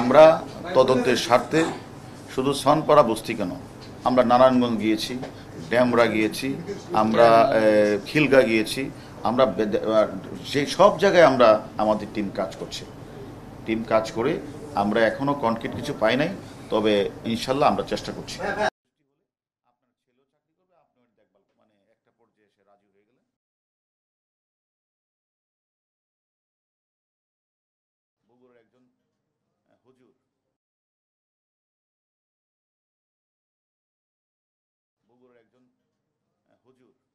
আমরা তদন্তের স্বার্থে শুধু সনপাড়া বস্তি কেন, আমরা নারায়ণগঞ্জ গিয়েছি, ড্যামরা গিয়েছি, আমরা খিলগা গিয়েছি, আমরা যে সব জায়গায় আমরা আমাদের টিম কাজ করছে। টিম কাজ করে আমরা এখনও কনক্রিট কিছু পাই নাই, তবে ইনশাল্লাহ আমরা চেষ্টা করছি। একজন হুজুর বগুড়ার একজন হুজুর